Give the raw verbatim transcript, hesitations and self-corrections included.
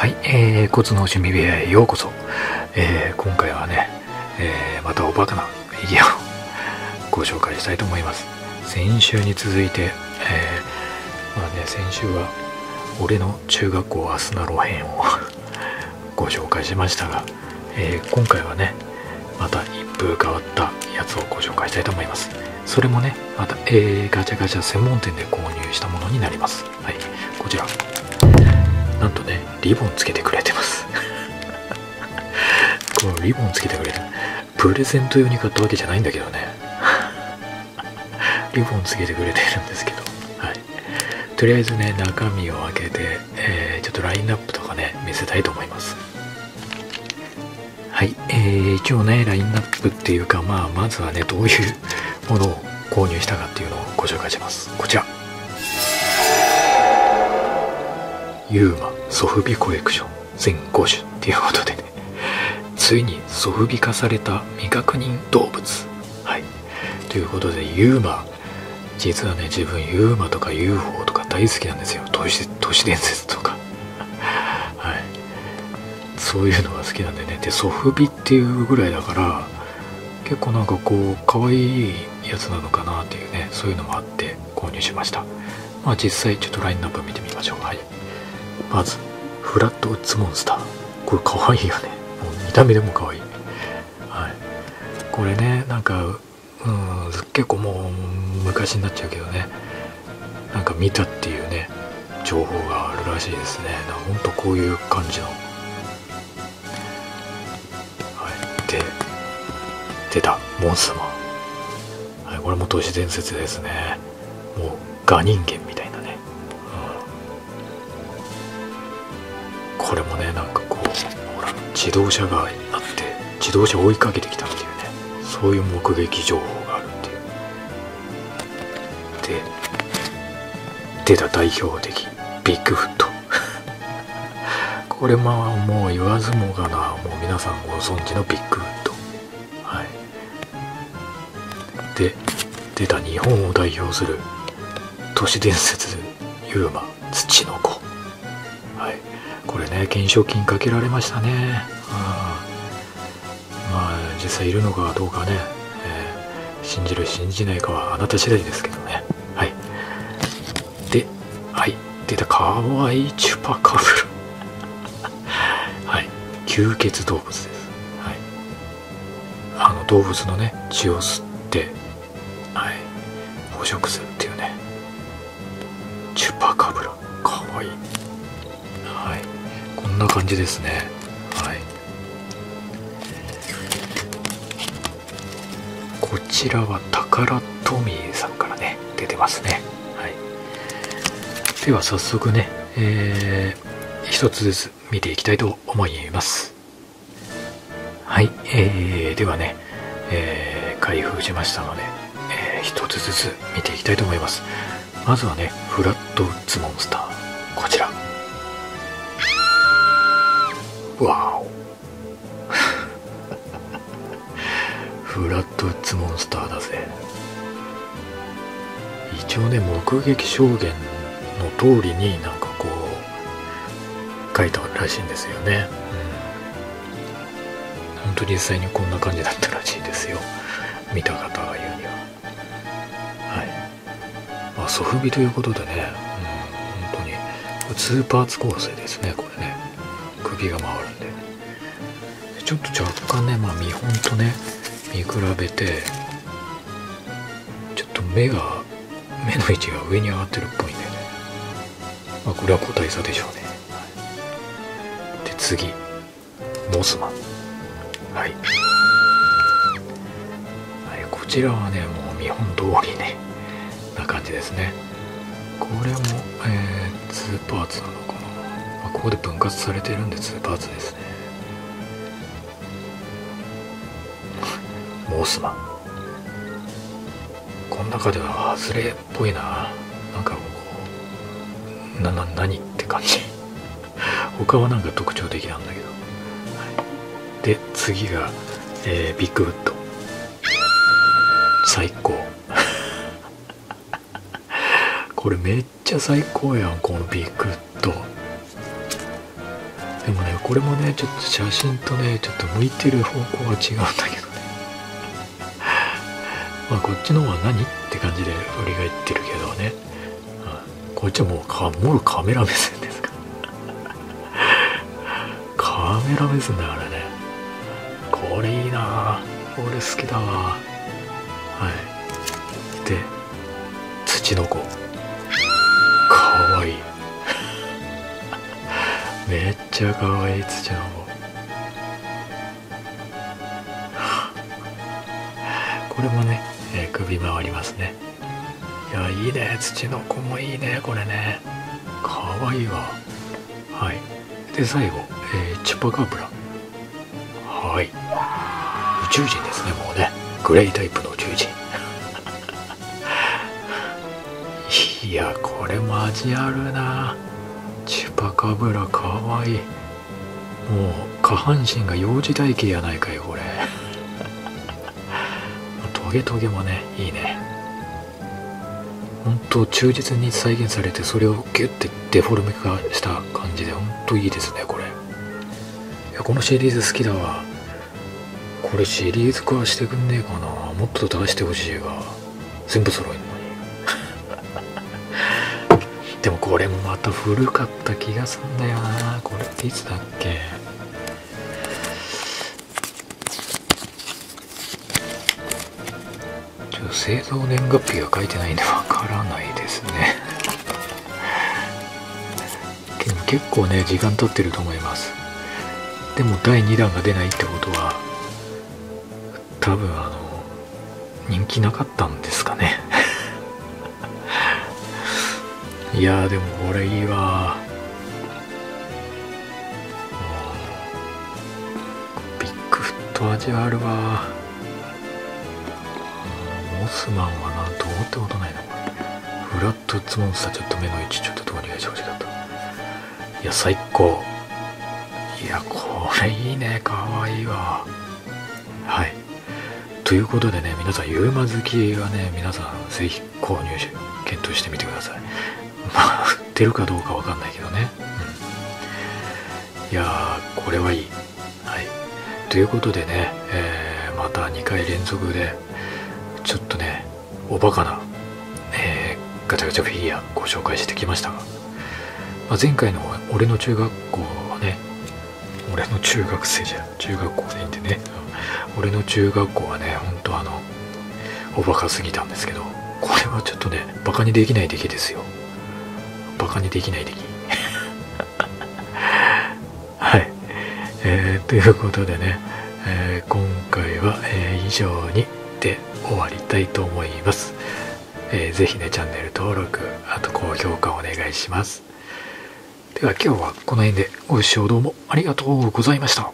はい、えー、コツの趣味部屋へようこそ。えー、今回はね、えー、またおバカなフィギュアをご紹介したいと思います。先週に続いて、えー、まあね、先週は俺の中学校アスナロ編をご紹介しましたが、えー、今回はね、また一風変わったやつをご紹介したいと思います。それもね、また、えー、ガチャガチャ専門店で購入したものになります。はい、こちら。なんとね、リボンつけてくれてます。このリボンつけてくれて、プレゼント用に買ったわけじゃないんだけどね。リボンつけてくれてるんですけど。はい。とりあえずね、中身を開けて、えー、ちょっとラインナップとかね、見せたいと思います。はい、えー、一応ね、ラインナップっていうか、まあ、まずはね、どういうものを購入したかっていうのをご紹介します。こちら。ユーマソフビコレクション全ご種っていうことでね、ついにソフビ化された未確認動物。はい。ということで、ユーマ、実はね、自分ユーマとか ユーフォー とか大好きなんですよ。都市、都市伝説とか。はい。そういうのが好きなんでね。で、ソフビっていうぐらいだから、結構なんかこう、可愛いやつなのかなっていうね、そういうのもあって購入しました。まあ実際ちょっとラインナップ見てみましょう。はい。まず、フラットウッズモンスター。これ可愛いよね。もう見た目でも可愛い。はい。これね、なんか、うん、結構もう昔になっちゃうけどね。なんか見たっていうね、情報があるらしいですね。ほんとこういう感じの。はい。で、出た、モンスター。はい、これも都市伝説ですね。もう、ガ人間みたいなね。これもね、なんかこう、ほら、自動車があって、自動車追いかけてきたっていうね、そういう目撃情報があるっていう。で、出た代表的、ビッグフット。これまあもう言わずもがな、もう皆さんご存知のビッグフット。はい。で、出た日本を代表する都市伝説、ユーマ、ツチノコ。はい。これね、懸賞金かけられましたね。あまあ実際いるのかどうかね、えー、信じる信じないかはあなた次第ですけどね。はい。で、はい出た、かわいいチュパカブラ。はい、吸血動物です。はい、あの動物のね血を吸って、はい、捕食するっていうね、チュパカブラかわいい。はいこんな感じですね。はい。こちらはタカラトミーさんからね出てますね。はい。では早速ね、えー、一つずつ見ていきたいと思います。はい。えー、ではね、えー、開封しましたので、えー、一つずつ見ていきたいと思います。まずはねフラットウッズモンスターこちら。わおフラットウッズモンスターだぜ。一応ね目撃証言の通りになんかこう書いたらしいんですよね。うん、本当に実際にこんな感じだったらしいですよ、見た方が言うには。はい、まあ、ソフビということでね、うん、本当にスーパーツ構成ですねこれね。首が回るんでちょっと若干ね、まあ、見本とね見比べてちょっと目が目の位置が上に上がってるっぽいんでね、まあ、これは個体差でしょうね。はい、で次モスマン。はい、はい、こちらはねもう見本通りねな感じですね。これも、えー、ツーパーツなのかな。ここで分割されてるんでツーパーツですね。モスマンこの中では外れっぽいな、なんかこうなな何って感じ。他はなんか特徴的なんだけど、はい、で次が、えー、ビッグウッド最高。これめっちゃ最高やんこのビッグウッド。でもね、これもね、ちょっと写真とね、ちょっと向いてる方向が違うんだけどね。まあこっちの方は何って感じで俺が言ってるけどね。うん、こっちはもうか、もろカメラ目線ですから。カメラ目線だからね。これいいなぁ。俺好きだわ。はい。で、ツチノコ。かわいい。めっちゃかわいいツチノコ。これもね、えー、首回りますね。いや、いいね。ツチノコもいいね、これね。かわいいわ。はい。で、最後、えー、チュパカブラ。はい。宇宙人ですね、もうね。グレイタイプの宇宙人。いや、これも味あるな。チュパカブラかわいい。もう下半身が幼児体型やないかよこれ。トゲトゲもね、いいね。ほんと忠実に再現されて、それをギュッてデフォルメ化した感じでほんといいですねこれ。いや、このシリーズ好きだわ。これシリーズ化してくんねえかな。もっと出してほしいわ。全部揃えるのに。でもこれもまた古かった気がすんだよな。これっていつだっけ。ちょっと製造年月日が書いてないんでわからないですね。結構ね時間経ってると思います。でもだいにだんが出ないってことは多分あの人気なかったんですかね。いやー、でもこれいいわ。ビッグフット味あるわ。モスマンはなんと思ったことないなこれ。フラットツモンスター、ちょっと目の位置ちょっとどうにかしてほしかった。いや最高。いやこれいいね、かわいいわ。はい、ということでね、皆さんユーマ好きはね、皆さんぜひ購入し検討してみてください。まあ売ってるかどうかわかんないけどね、うん、いやーこれはいい。はい、ということでね、えー、またにかいれんぞくでちょっとねおバカな、えー、ガチャガチャフィギュアご紹介してきましたが、まあ、前回の俺の中学校はね、俺の中学生じゃ中学校でいいんでね、俺の中学校はねほんとあのおバカすぎたんですけど、これはちょっとねバカにできない出来ですよ。バカにできない出来。はい、えー、ということでね、えー、今回は、えー、以上にで終わりたいと思います。えー、ぜひねチャンネル登録、あと高評価お願いします。では今日はこの辺で、ご視聴どうもありがとうございました。